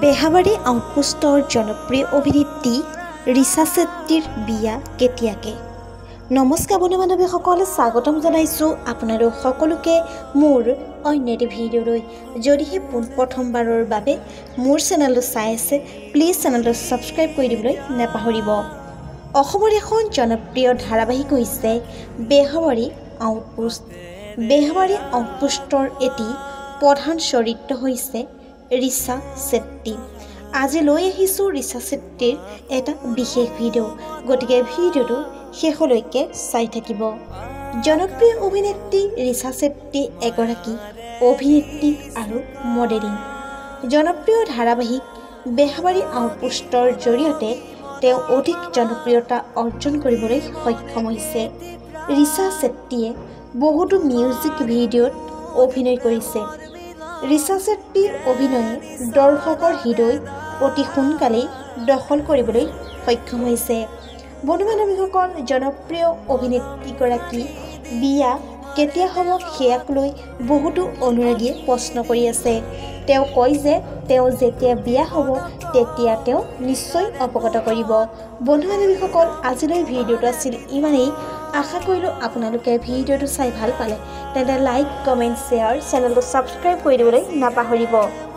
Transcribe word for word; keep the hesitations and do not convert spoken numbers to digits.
बेहाबाड़ी आउटपोस्टर जनप्रिय अभिनेत्री ऋषा शेट्टीर बिया केतियाके। नमस्कार बन्धु बान्धवी सकल स्वागतम जानाइछु आपनारो सकलोके मोर अन्य एटी भिडिओलै। जदिहे प्रथमबारर बारे मोर चेनेल चाइ आछे प्लिज चेनेल सबस्क्राइब करि दिबलै नापाहरिब। अखमर एखन जनप्रिय धारावाहिक होइसे बेहाबाड़ी आउटपोस्ट। बेहाबाड़ी आउटपोस्टर एटी प्रधान चरित्र होइसे ऋषा शेट्टी। आज लई आहिछु ऋषा शेट्टीर एटा विशेष भिडिओ, गतिके भिडिओटो शेषলৈके চাই থাকিব। जनप्रिय अभिनेत्री ঋষা शेट्टी एगराकी अभिनेत्री आरु मडेलिंग। जनप्रिय धारावाहिक बेहाबाड़ी आउटपोस्टर जरियते तेओ अधिक जनप्रियता अर्जन কৰিবলৈ सक्षम হৈছে। ঋষা शेट्टीয়ে बहुतो मिउजिक भिडिओत अभिनय কৰিছে। ঋষা शेट्टीৰ অভিনয়ে দৰ্শকৰ হৃদয় অতি সোনকালে দখল কৰিবলৈ সক্ষম হৈছে। বন্ধুবান্ধৱীসকল, জনপ্ৰিয় অভিনেত্ৰীগৰাকী বিয়া কেতিয়া হ'ব সেয়াক লৈ বহুতো অনুৰাগীয়ে প্ৰশ্ন কৰি আছে। তেওঁ কয় যে তেওঁ যেতিয়া বিয়া হ'ব তেতিয়া তেওঁ নিশ্চয় অৱগত কৰিব। বন্ধুবান্ধৱীসকল, আজিলৈ ভিডিঅ'টো আছিল ইমানেই। आशा करूँ आपनों भिडिओ चाई भल पाले। Like comment share channel subscribe कर नापाहरिब।